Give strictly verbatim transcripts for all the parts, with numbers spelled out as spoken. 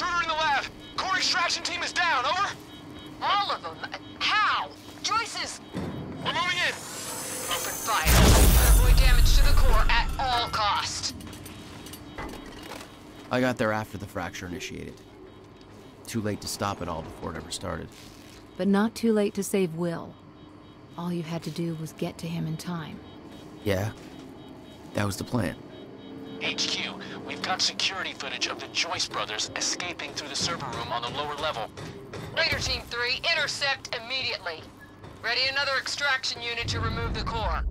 intruder in the lab. Core extraction team is down, over? All of them? How? Joyce's... We're moving in. Open fire. Avoid damage to the core at all cost. I got there after the fracture initiated. Too late to stop it all before it ever started. But not too late to save Will. All you had to do was get to him in time. Yeah, that was the plan. H Q, we've got security footage of the Joyce brothers escaping through the server room on the lower level. Raider Team three, intercept immediately. Ready another extraction unit to remove the core.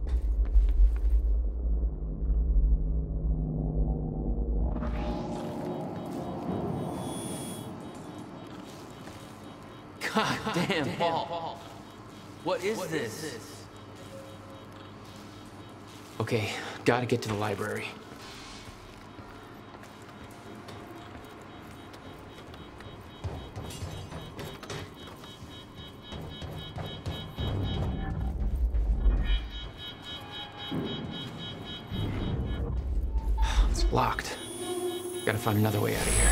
God damn, damn ball. ball. What is what this? Is this? Okay, gotta get to the library. Locked. Gotta find another way out of here.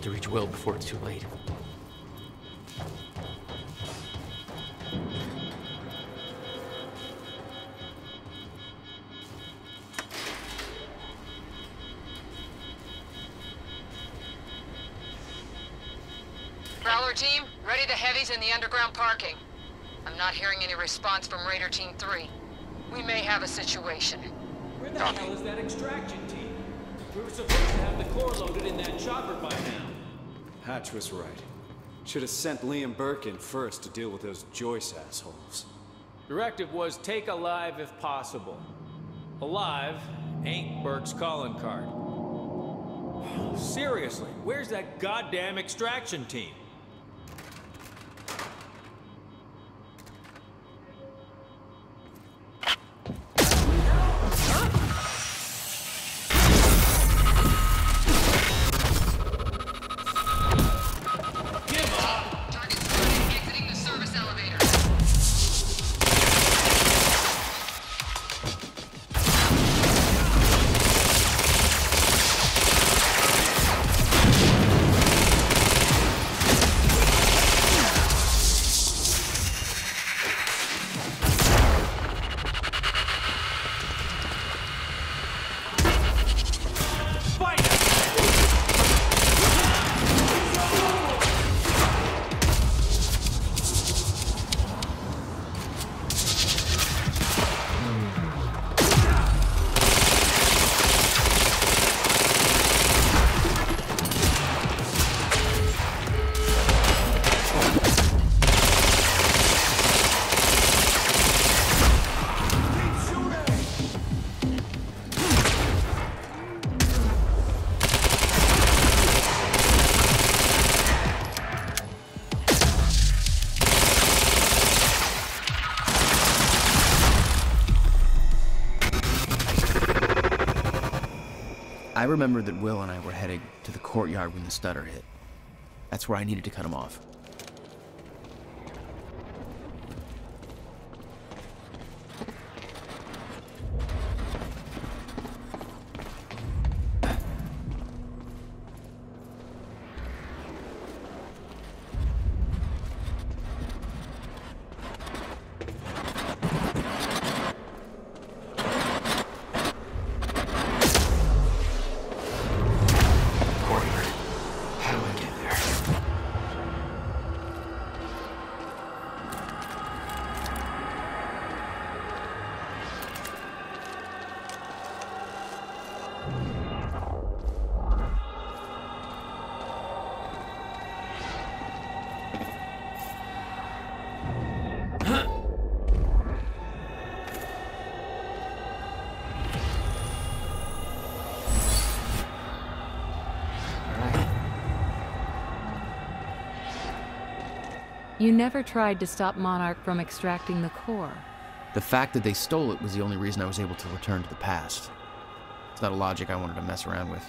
To reach Will before it's too late. Prowler team, ready the heavies in the underground parking. I'm not hearing any response from Raider Team three. We may have a situation. Where the Copy. hell is that extraction team? We were supposed to have the core loaded in that chopper by now. Hatch was right. Should have sent Liam Burke in first to deal with those Joyce assholes. Directive was take alive if possible. Alive ain't Burke's calling card. Seriously, where's that goddamn extraction team? I remembered that Will and I were heading to the courtyard when the stutter hit. That's where I needed to cut him off. You never tried to stop Monarch from extracting the core. The fact that they stole it was the only reason I was able to return to the past. It's not a logic I wanted to mess around with.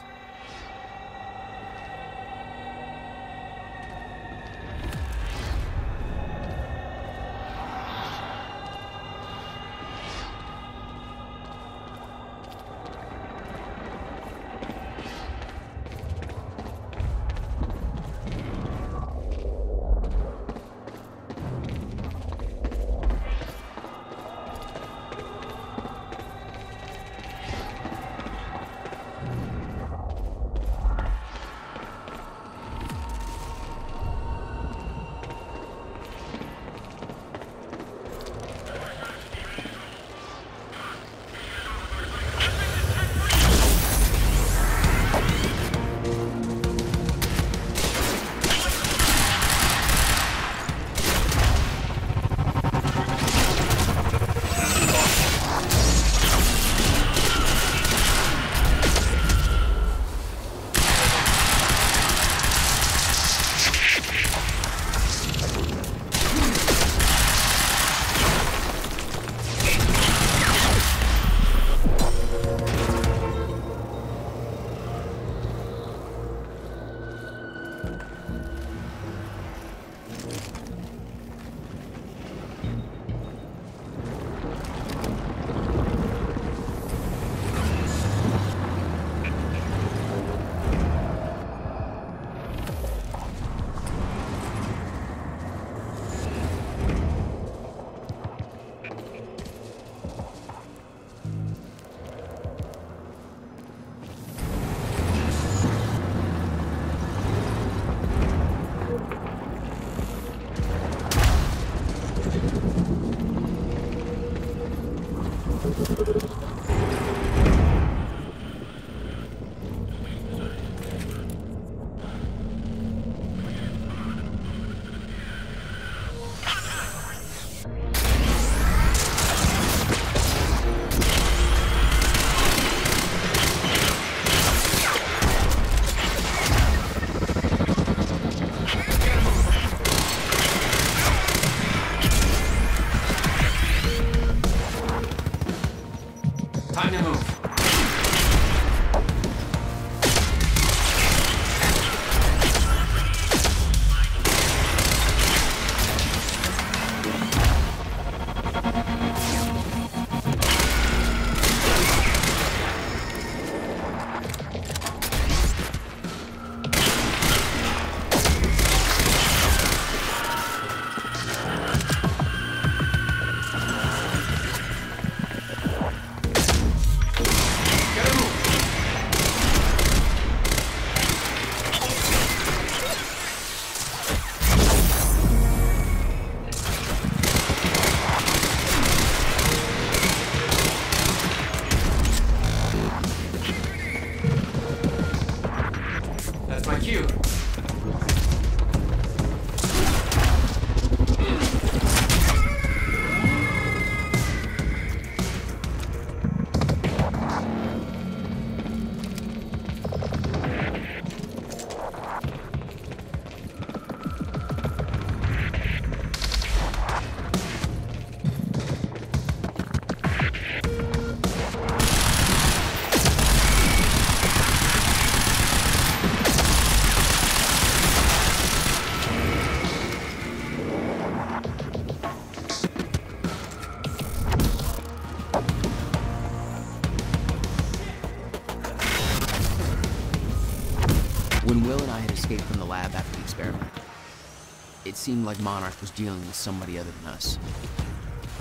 It seemed like Monarch was dealing with somebody other than us.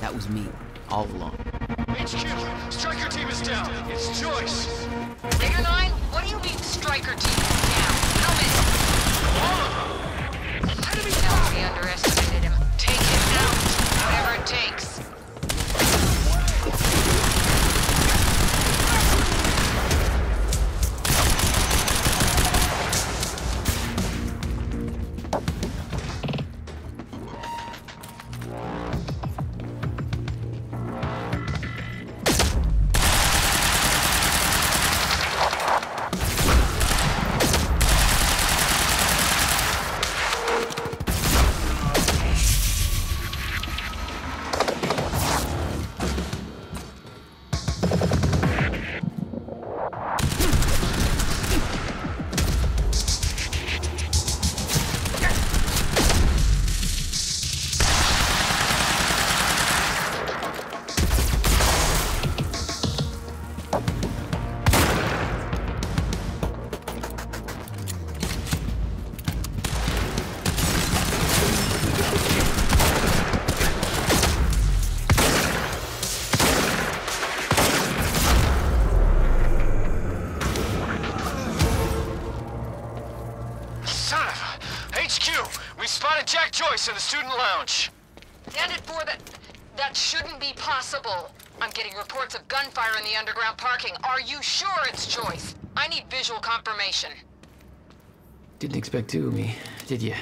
That was me, all along. H Q, Striker team is down. It's Joyce. Bigger nine? What do you mean Striker team is down? How many? How did we know we underestimated him? Take him out, whatever it takes. H Q! We've spotted Jack Joyce in the student lounge. Stand at four. That, that shouldn't be possible. I'm getting reports of gunfire in the underground parking. Are you sure it's Joyce? I need visual confirmation. Didn't expect two of me, did you?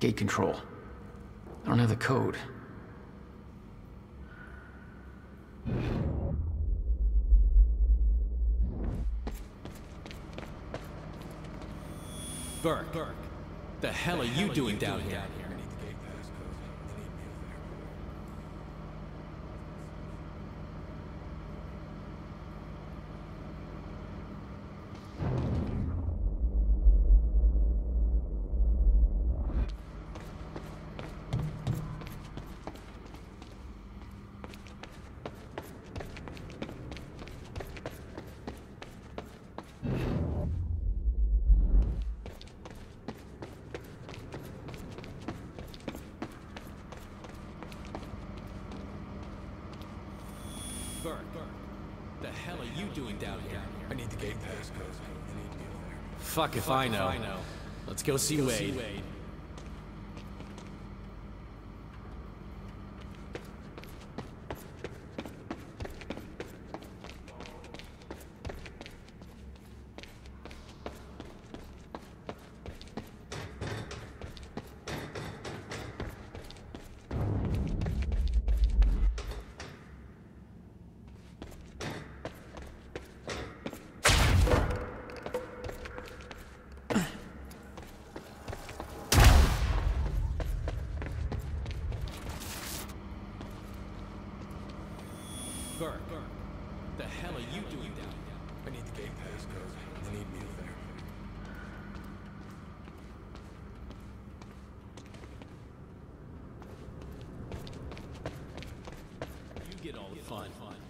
Gate control. I don't have the code. Burke, Burke. The hell the are hell you are doing you down, doing down here? here? Fuck if I know. I know. Let's go see Wade.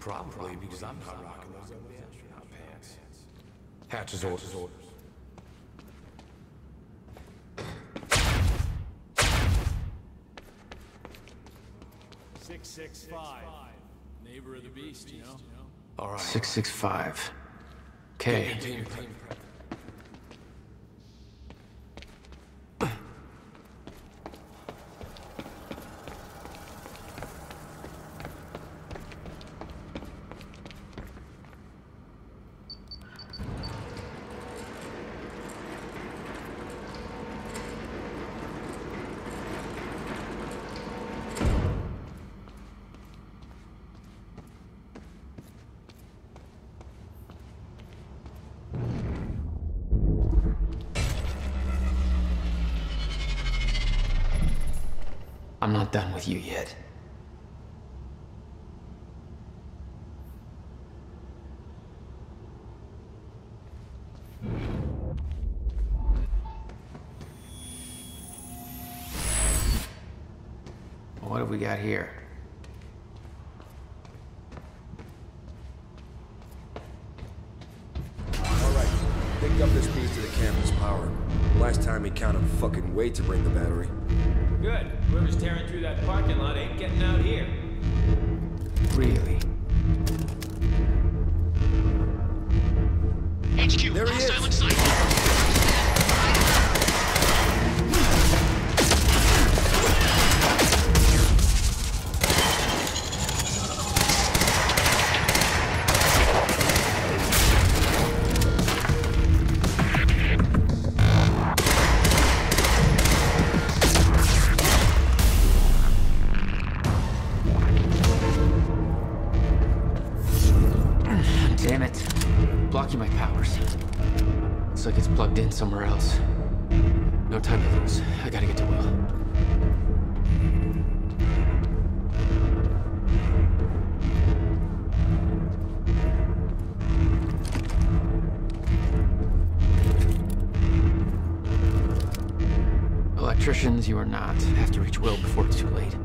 Probably because I'm not rocking those astronaut pants. Hatch's orders. six six five. Neighbor of the beast, you know? All right. six six five. Okay. I'm not done with you yet. Well, what have we got here? Alright, picked up this piece to the campus power. Last time he counted fucking way to bring the battery. Good. Whoever's tearing through that parking lot ain't getting out here. Really? H Q, there he is. Somewhere else. No time to lose. I gotta get to Will. Electricians, you are not. Have to reach Will before it's too late.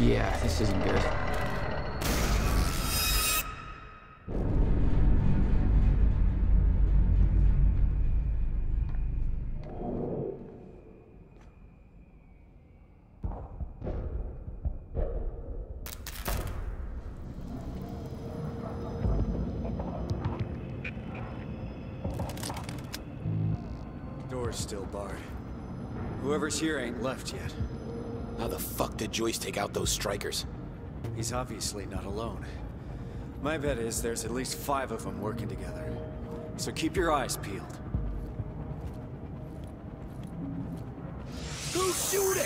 Yeah, this isn't good. Door's still barred. Whoever's here ain't left yet. How the fuck did Joyce take out those strikers? He's obviously not alone. My bet is there's at least five of them working together. So keep your eyes peeled. Who's shooting?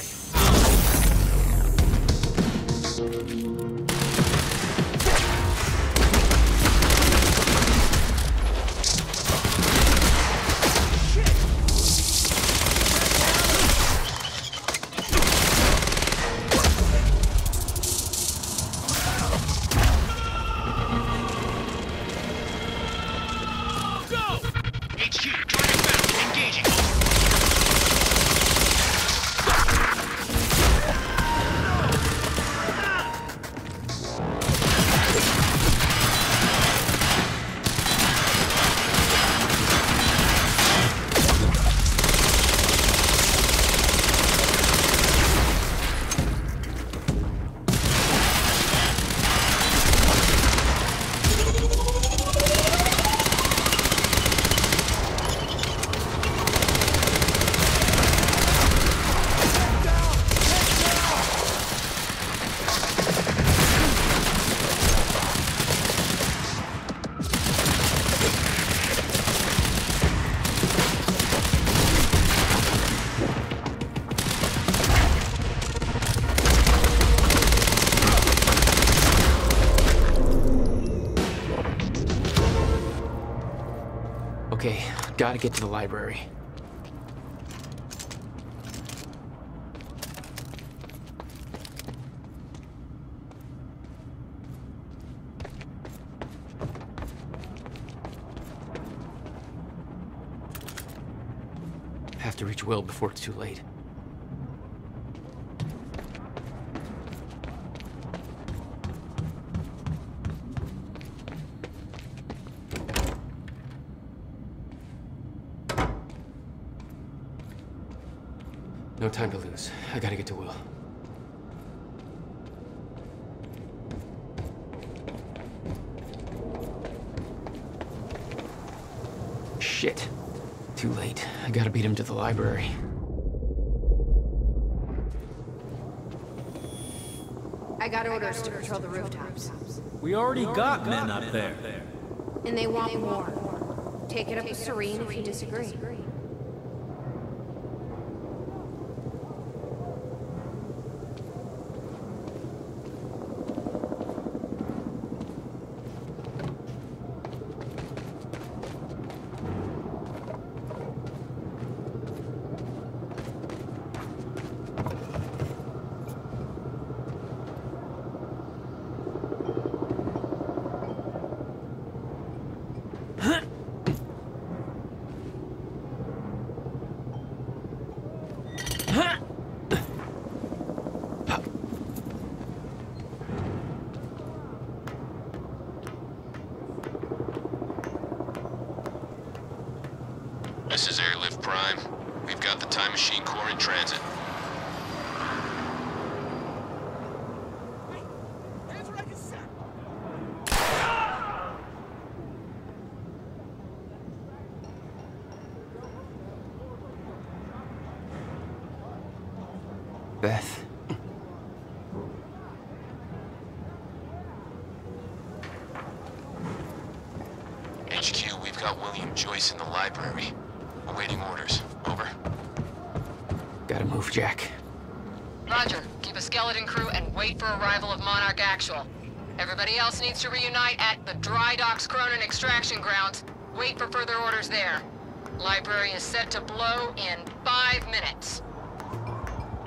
Gotta get to the library. Have to reach Will before it's too late. No time to lose. I gotta get to Will. Shit. Too late. I gotta beat him to the library. I got orders to patrol the rooftops. We already got men up there. And they want more. Take it up with Serene if you disagree. This is Airlift Prime. We've got the Time Machine Core in transit. Beth. H Q, we've got William Joyce in the library. Awaiting orders. Over. Gotta move, Jack. Roger. Keep a skeleton crew and wait for arrival of Monarch Actual. Everybody else needs to reunite at the Dry Docks Cronin Extraction Grounds. Wait for further orders there. Library is set to blow in five minutes.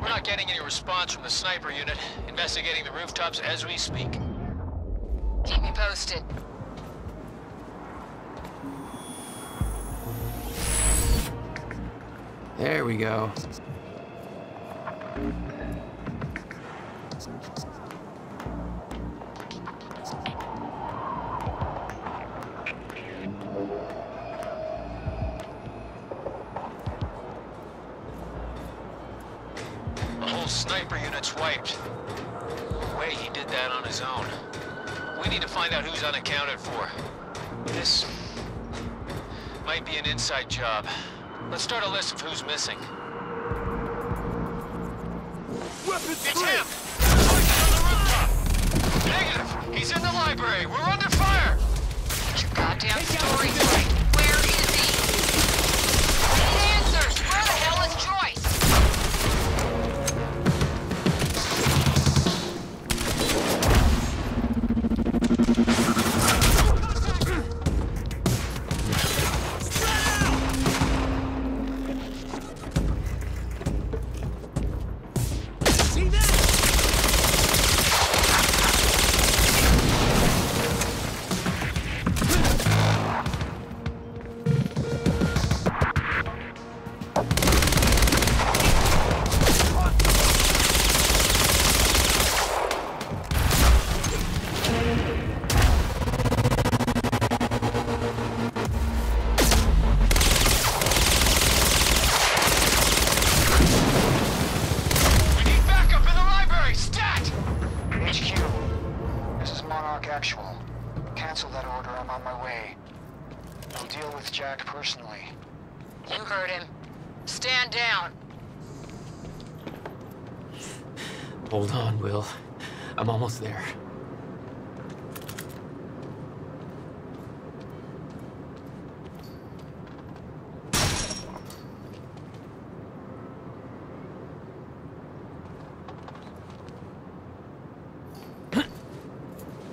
We're not getting any response from the sniper unit. Investigating the rooftops as we speak. Keep me posted. There we go. The whole sniper unit's wiped. No way he did that on his own. We need to find out who's unaccounted for. This might be an inside job. Let's start a list of who's missing. Weapons it's free. Him! He's on the rooftop! Negative! He's in the library! We're under fire! Get your goddamn story straight! Where is he? We need answers! Where the hell is there.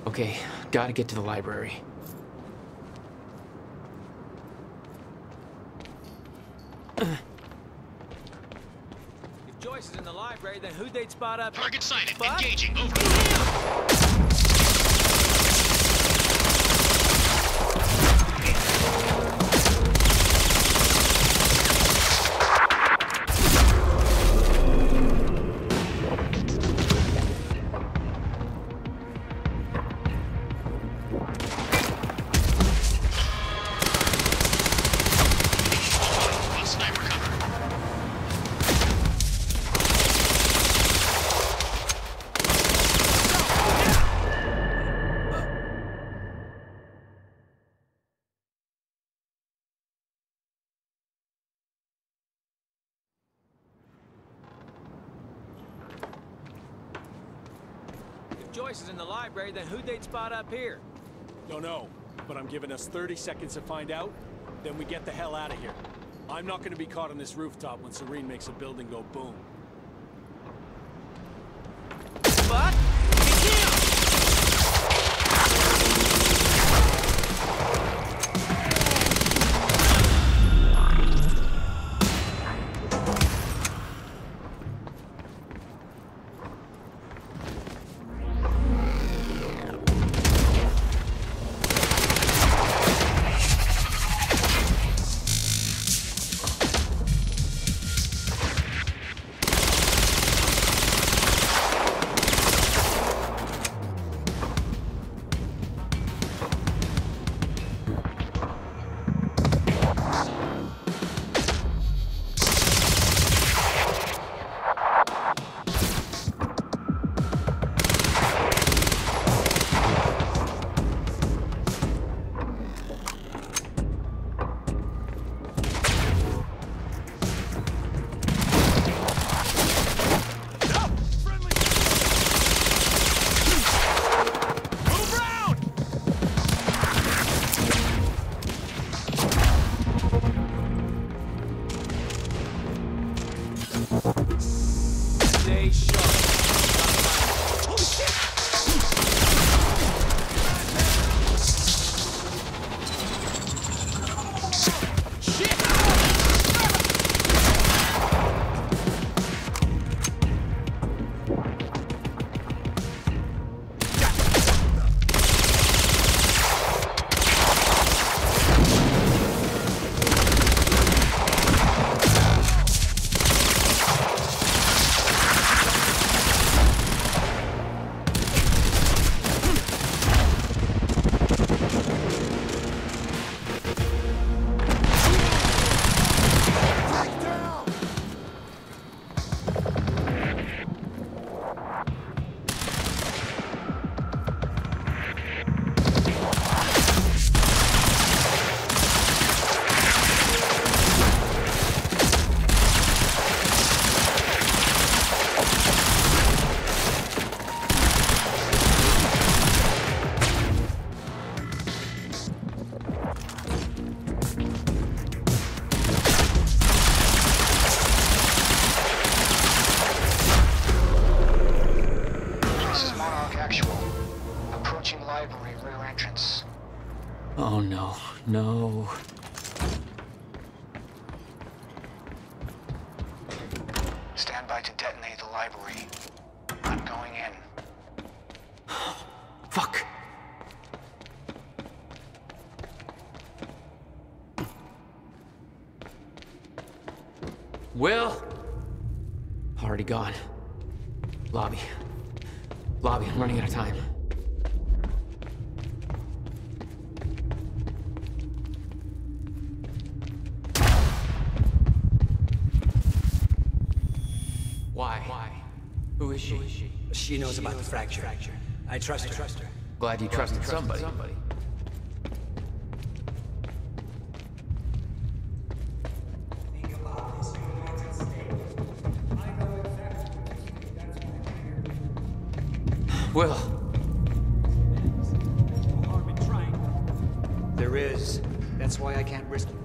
Okay, gotta get to the library. If Joyce is in the library, then who'd they'd spot up? Target sighted, but engaging, over. Is in the library, then who'd they'd spot up here? Don't know, but I'm giving us thirty seconds to find out, then we get the hell out of here. I'm not going to be caught on this rooftop when Serene makes a building go boom. But... Oh no, no. Stand by to detonate the library. I'm going in. Fuck. Well, already gone. Lobby. Lobby, I'm running out of time. She knows about the fracture. I trust her. Glad you trusted somebody. Well, there is. That's why I can't risk it.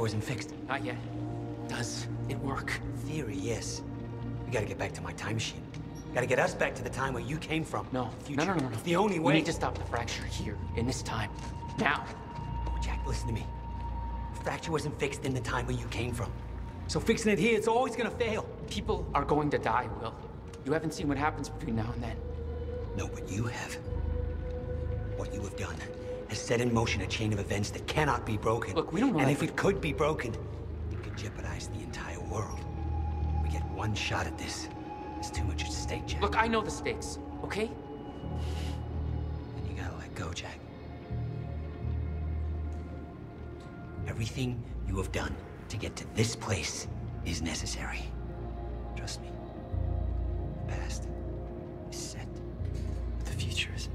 Wasn't fixed. Not yet. Does it work? Theory, yes. We gotta get back to my time machine. Gotta get us back to the time where you came from. No, future. No, no, no, no. It's the only way. We need to stop the fracture here, in this time, now. Oh, Jack, listen to me. The fracture wasn't fixed in the time where you came from. So fixing it here, it's always gonna fail. People are going to die, Will. You haven't seen what happens between now and then. No, but you have. What you have done has set in motion a chain of events that cannot be broken. Look, we don't know. And if it could be broken, it could jeopardize the entire world. We get one shot at this. There's too much at stake, Jack. Look, I know the stakes, okay? Then you gotta let go, Jack. Everything you have done to get to this place is necessary. Trust me. The past is set. The future is...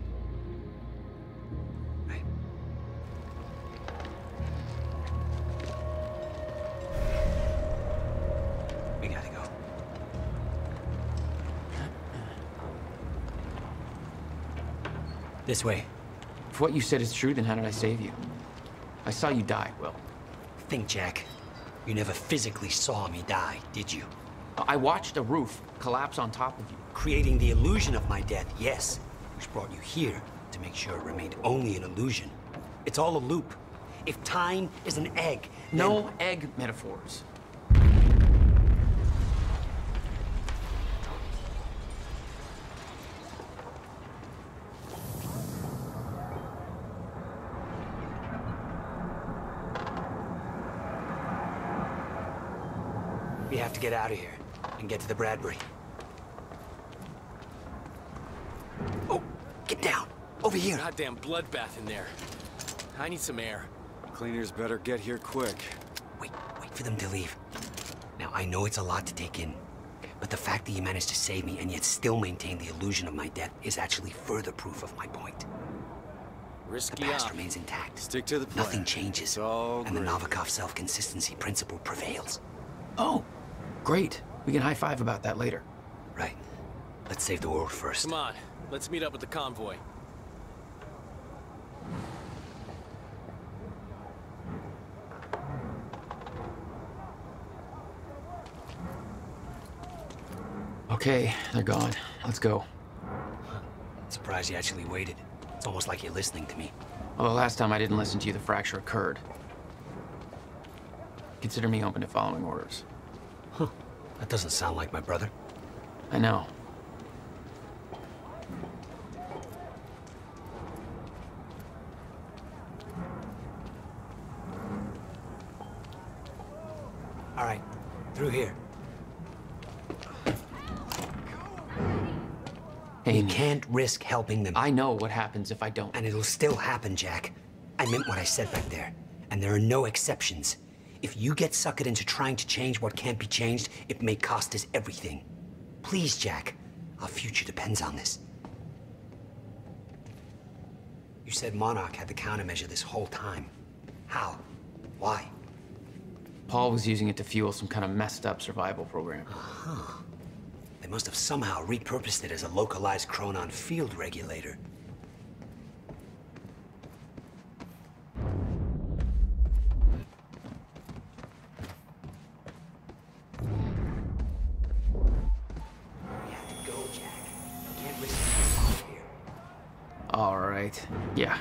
This way. If what you said is true, then how did I save you? I saw you die, Will. Think, Jack. You never physically saw me die, did you? I watched a roof collapse on top of you. Creating the illusion of my death, yes. Which brought you here to make sure it remained only an illusion. It's all a loop. If time is an egg, then... No egg metaphors. To get out of here and get to the Bradbury. Oh, get down! Over here! Goddamn bloodbath in there. I need some air. Cleaners better get here quick. Wait, wait for them to leave. Now, I know it's a lot to take in, but the fact that you managed to save me and yet still maintain the illusion of my death is actually further proof of my point. Risky the past off. Remains intact. Stick to the plan. Nothing changes, and the Novikov self-consistency principle prevails. Oh! Great. We can high-five about that later. Right. Let's save the world first. Come on. Let's meet up with the convoy. Okay, they're gone. Let's go. Surprised you actually waited. It's almost like you're listening to me. Well, the last time I didn't listen to you, the fracture occurred. Consider me open to following orders. Huh. That doesn't sound like my brother. I know. All right, through here. You can't risk helping them. I know what happens if I don't. And it'll still happen, Jack. I meant what I said back there. And there are no exceptions. If you get suckered into trying to change what can't be changed, it may cost us everything. Please, Jack. Our future depends on this. You said Monarch had the countermeasure this whole time. How? Why? Paul was using it to fuel some kind of messed up survival program. Uh-huh. They must have somehow repurposed it as a localized Cronon field regulator. We have to go, Jack. I can't risk this here. All right. Yeah.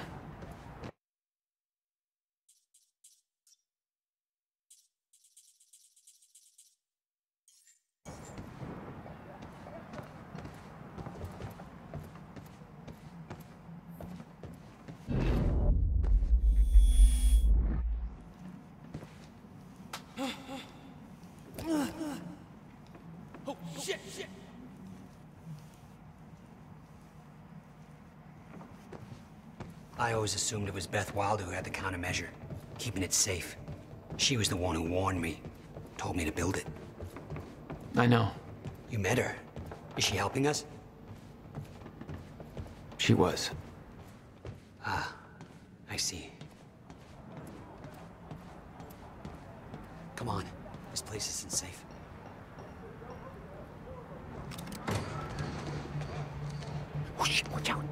I always assumed it was Beth Wilder who had the countermeasure, keeping it safe. She was the one who warned me, told me to build it. I know. You met her. Is she helping us? She was. Ah, I see. Come on, this place isn't safe. Watch out.